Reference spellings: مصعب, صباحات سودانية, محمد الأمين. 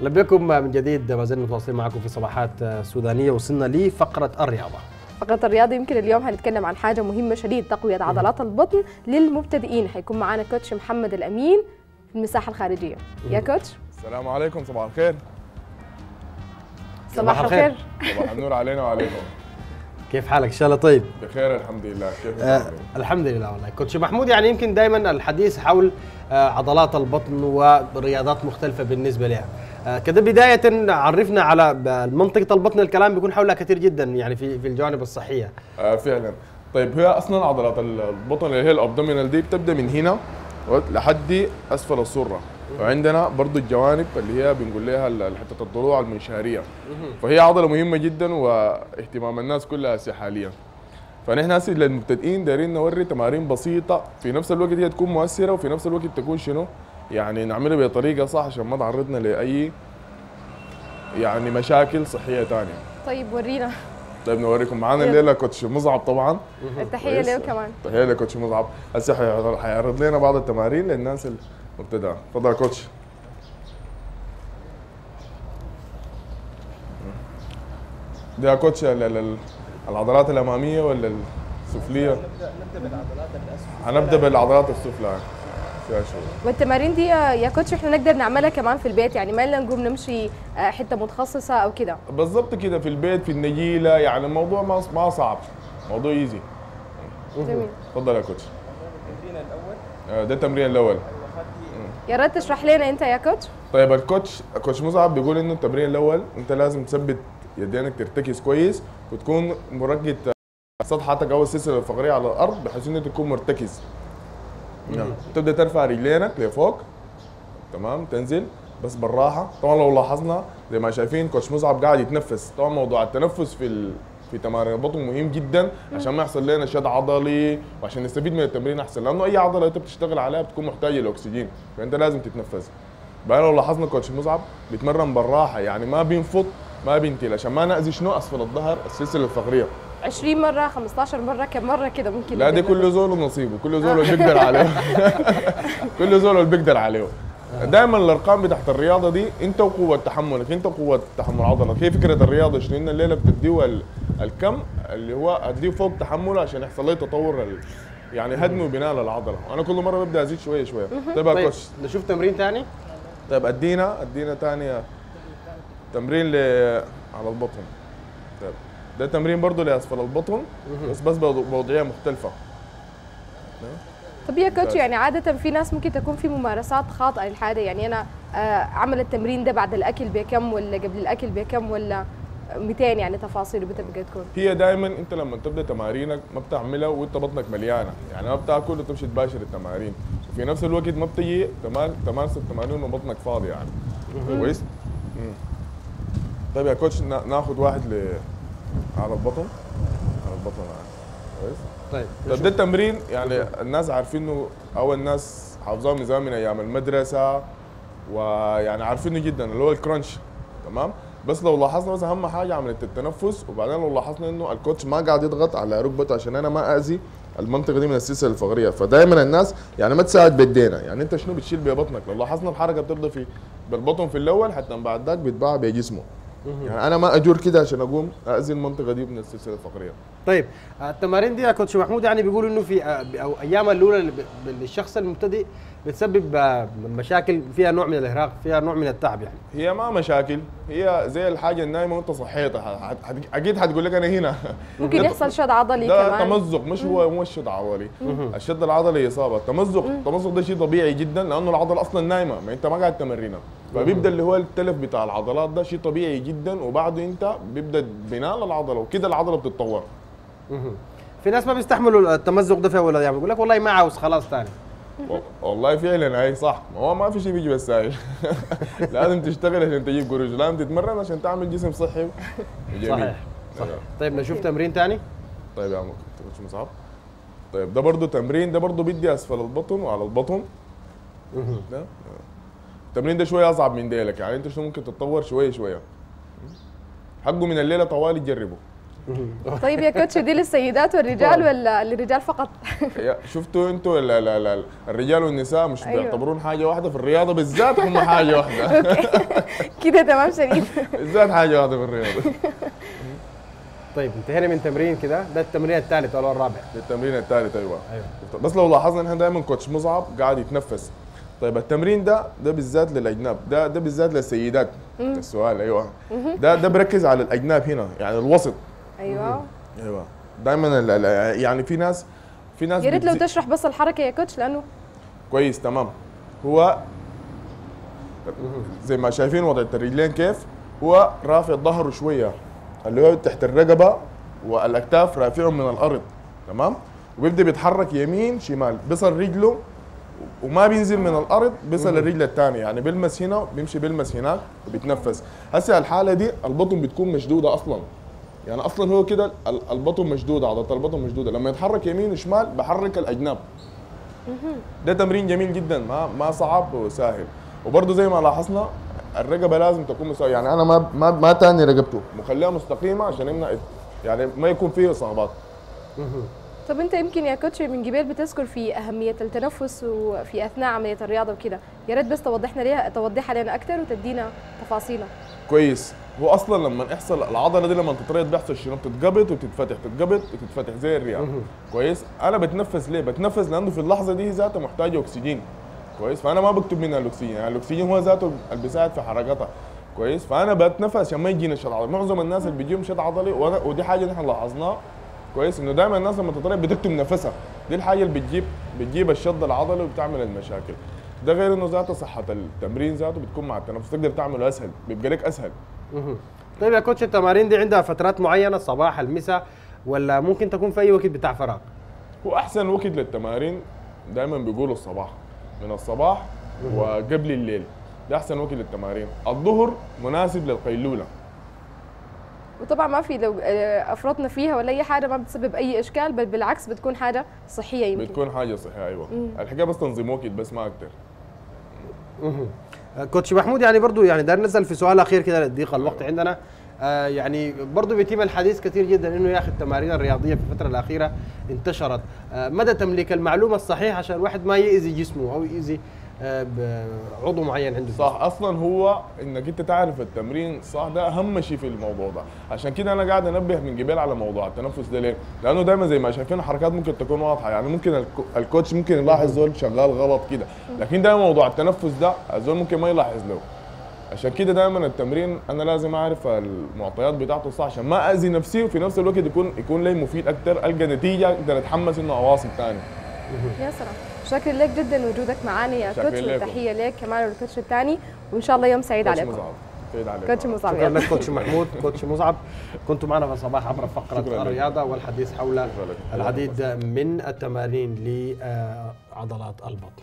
لبيكم من جديد، ما زلنا متواصلين معكم في صباحات سودانية. وصلنا لفقرة الرياضة. فقرة الرياضة يمكن اليوم هنتكلم عن حاجة مهمة شديد، تقوية عضلات البطن للمبتدئين. هيكون معانا كوتش محمد الأمين في المساحة الخارجية. يا كوتش السلام عليكم. صباح الخير. صباح الخير. صباح النور علينا وعليكم. كيف حالك؟ ان شاء الله طيب. بخير الحمد لله. كيف حالك؟ الحمد لله والله. كوتش محمود، يعني يمكن دائما الحديث حول عضلات البطن ورياضات مختلفة بالنسبة لها. كده بداية عرفنا على منطقة البطن، الكلام بيكون حولها كثير جدا يعني في الجوانب الصحية. فعلا. طيب هي اصلا عضلات البطن اللي هي الابدومينال دي بتبدا من هنا لحد اسفل السرة، وعندنا برضو الجوانب اللي هي بنقول لها حتة الضلوع المنشارية، فهي عضلة مهمة جدا واهتمام الناس كلها حاليا. فنحن هسه للمبتدئين دايرين نوري تمارين بسيطة في نفس الوقت هي تكون مؤثرة، وفي نفس الوقت تكون شنو؟ يعني نعملها بطريقة صح عشان ما تعرضنا لأي يعني مشاكل صحية ثانية. طيب ورينا. طيب نوريكم. معانا الليلة كوتش مصعب طبعا. التحية له كمان. التحية لكوتش مصعب. هسه حيعرض لنا بعض التمارين للناس المبتدئة. تفضل يا كوتش. دي يا كوتش العضلات الأمامية ولا السفلية؟ هنبدأ بالعضلات السفلى. والتمارين دي يا كوتش احنا نقدر نعملها كمان في البيت، يعني ما نقوم نمشي حته متخصصه او كده. بالظبط كده، في البيت في النجيله، يعني الموضوع ما صعب، موضوع ايزي. جميل. اتفضل يا كوتش. التمرين الاول ده التمرين الاول. يا ريت تشرح لنا انت يا كوتش. طيب الكوتش مصعب بيقول انه التمرين الاول انت لازم تثبت يدينك، ترتكز كويس وتكون مركز سطحتك او السلسله الفقريه على الارض بحيث انك تكون مرتكز. نعم. تبدا ترفع رجلينك لفوق، تمام، تنزل بس بالراحه. طبعا لو لاحظنا زي ما شايفين كوتش مصعب قاعد يتنفس. طبعا موضوع التنفس في تمارين البطن مهم جدا عشان ما يحصل لنا شد عضلي وعشان نستفيد من التمرين احسن، لانه اي عضله انت بتشتغل عليها بتكون محتاجه للاكسجين، فانت لازم تتنفس. بعدين لو لاحظنا كوتش مصعب بيتمرن بالراحه، يعني ما بينفض ما بينتل عشان ما ناذي شنو اسفل الظهر السلسله الفقريه. 20 مرة 15 مرة كم مرة كده ممكن؟ لا دي كل زول ونصيبه، كل زول اللي بيقدر عليه. كل زول اللي بيقدر عليه. دائما الارقام بتاعت الرياضة دي انت وقوة تحملك، انت وقوة تحمل عضلك. هي فكرة الرياضة شنو؟ ان الليلة بتديه الكم اللي هو اديه فوق تحمله عشان يحصل لي تطور يعني هدم وبناء للعضلة، وانا كل مرة ببدا ازيد شوية شوية. طيب يا كوتش نشوف تمرين ثاني؟ طيب ادينا ثاني تمرين على البطن. طيب ده تمرين برضه لأسفل البطن بس بوضعية مختلفة. طب يا كوتش يعني عادة في ناس ممكن تكون في ممارسات خاطئة للحاجة، يعني أنا عمل التمرين ده بعد الأكل بكم ولا قبل الأكل بكم ولا 200، يعني تفاصيل بتبقى تكون. هي دائما أنت لما تبدأ تمارينك ما بتعملها وأنت بطنك مليانة، يعني ما بتاكل وتمشي تباشر التمارين، وفي نفس الوقت ما بتجي تمارس التمارين وبطنك فاضي يعني. كويس؟ طيب يا كوتش ناخذ واحد على البطن. على البطن كويس. طيب ده التمرين يعني الناس عارفينه او الناس حافظاه من زمان من ايام المدرسه، ويعني عارفينه جدا اللي هو الكرنش. تمام. بس لو لاحظنا بس اهم حاجه عمليه التنفس، وبعدين لو لاحظنا انه الكوتش ما قاعد يضغط على ركبته عشان انا ما اذي المنطقه دي من السلسله الفقريه. فدائما الناس يعني ما تساعد بيدينا، يعني انت شنو بتشيل ببطنك. لو لاحظنا الحركه بتبدا في بالبطن في الاول حتى بعد ذاك بيتباع بجسمه. يعني انا ما اجور كده عشان اقوم اذي المنطقه دي من السلسله الفقريه. طيب التمارين دي يا كوتش محمود يعني بيقولوا انه في او ايامها الاولى للشخص المبتدئ بتسبب مشاكل، فيها نوع من الارهاق، فيها نوع من التعب. يعني هي ما مشاكل، هي زي الحاجه النايمه وانت صحيتها اكيد هتقول لك انا هنا. ممكن يحصل شد عضلي كمان. ده تمزق، مش هو مو الشد عضلي. الشد العضلي اصابه. التمزق ده شيء طبيعي جدا لانه العضله اصلا نايمه، ما انت ما قاعد تمرينها، فبيبدا اللي هو التلف بتاع العضلات ده شيء طبيعي جدا، وبعده انت بيبدا بناء للعضله وكده العضله بتتطور. في ناس ما بيستحملوا التمزق ده فيها ولا يعني بيقول لك والله ما عاوز خلاص ثاني. والله فعلا هي صح، هو ما في شيء بيجي بالساهل. لازم تشتغل عشان تجيب قروش، لازم تتمرن عشان تعمل جسم صحي وجميل. صحيح. طيب نشوف تمرين ثاني. طيب يا عم كوتش مصعب. طيب ده برضه تمرين، ده برضه بيدي اسفل البطن وعلى البطن. ده التمرين ده شويه اصعب من ديلك، يعني انت شنو ممكن تتطور شويه شويه. حقه من الليله طوالي تجربه. طيب يا كوتش دي للسيدات والرجال ولا للرجال فقط؟ شفتوا انتوا الرجال والنساء مش بيعتبرون حاجه واحده في الرياضه بالذات، هم حاجه واحده كده. تمام شريف، بالذات حاجه واحده في الرياضه. طيب انتهينا من تمرين كده، ده التمرين الثالث ولا الرابع؟ التمرين الثالث ايوه. بس لو لاحظنا ان احنا دايما كوتش مصعب قاعد يتنفس. طيب التمرين ده بالذات للاجناب، ده بالذات للسيدات. السؤال ايوه، ده بركز على الاجناب هنا، يعني الوسط. ايوه دايما يعني في ناس يا ريت لو تشرح بس الحركه يا كوتش لانه كويس. تمام، هو زي ما شايفين وضع الرجلين كيف، هو رافع ظهره شويه اللي هو تحت الرقبه والاكتاف رافعهم من الارض. تمام، وبيبدا بيتحرك يمين شمال، بيصل رجله وما بينزل من الارض، بيصل الرجل الثانيه، يعني بيلمس هنا بيمشي بيلمس هناك وبيتنفس. هسه الحاله دي البطن بتكون مشدوده اصلا، يعني اصلا هو كده البطن مشدوده، عضلة البطن مشدوده، لما يتحرك يمين وشمال بحرك الاجناب. ده تمرين جميل جدا، ما صعب وسهل. وبرضه زي ما لاحظنا الرقبه لازم تكون مساويه، يعني انا ما تاني رقبته، مخليها مستقيمه عشان يمنع يعني ما يكون فيه اصابات. طب انت يمكن يا كوتش من جبال بتذكر في اهميه التنفس وفي اثناء عمليه الرياضه وكده، يا ريت بس توضحها لنا اكثر وتدينا تفاصيله. كويس، هو اصلا لما يحصل العضله دي لما تتريض بيحصل شنو؟ بتتقبض وبتتفتح، تتقبض وتتفتح زي الرياض. كويس، انا بتنفس ليه؟ بتنفس لانه في اللحظه دي ذاته محتاجه اكسجين. كويس، فانا ما بكتب منها الاكسجين، يعني الاكسجين هو ذاته اللي بيساعد في حركتها. كويس، فانا بتنفس عشان ما يجيني شد عضلي. معظم الناس اللي بيجيهم شد عضلي ودي حاجه نحن لاحظناها كويس، انه دائما الناس لما تتريض بتكتم نفسها، دي الحاجه اللي بتجيب الشد العضلي وبتعمل المشاكل. ده غير انه ذاته صحه التمرين ذاته بتكون مع التنفس، تقدر تعمله اسهل، بيبقى لك اسهل. طيب يا كوتش التمارين دي عندها فترات معينه، الصباح المساء ولا ممكن تكون في اي وقت بتاع فراغ؟ هو احسن وقت للتمارين دائما بيقولوا الصباح، من الصباح وقبل الليل، ده احسن وقت للتمارين. الظهر مناسب للقيلوله، وطبعا ما في لو افرطنا فيها ولا اي حاجه ما بتسبب اي اشكال، بل بالعكس بتكون حاجه صحيه. يمكن بتكون حاجه صحيه ايوه. الحكايه بس تنظيم وقت بس ما اكثر. كوتش محمود، يعني برضو يعني داير نسال في سؤال اخير كده لضيق الوقت عندنا، يعني برضو بيتم الحديث كثير جدا انه يا اخي التمارين الرياضيه في الفتره الاخيره انتشرت، مدى تمليك المعلومه الصحيحه عشان الواحد ما يأذي جسمه او يأذي بعضو معين عنده؟ صح، اصلا هو انك انت تعرف التمرين صح، ده اهم شيء في الموضوع ده. عشان كده انا قاعد انبه من جبال على موضوع التنفس ده. ليه؟ لانه دايما زي ما شايفين حركات ممكن تكون واضحه، يعني ممكن الكوتش ممكن يلاحظ زول شغال غلط كده، لكن دايما موضوع التنفس ده الزول ممكن ما يلاحظ له. عشان كده دايما التمرين انا لازم اعرف المعطيات بتاعته صح عشان ما اذي نفسي، وفي نفس الوقت يكون لي مفيد اكثر، القى نتيجه اقدر اتحمس انه اواصل ثاني. يا سلام، شكرا لك جدا وجودك معانا يا كوتش، وتحيه لك كمان والكوتش الثاني، وان شاء الله يوم سعيد عليكم. كوتش مصعب، شكرا لك كوتش محمود، كوتش مصعب، كنتوا معنا في صباح عبر فقره الرياضه والحديث حول العديد من التمارين لعضلات البطن.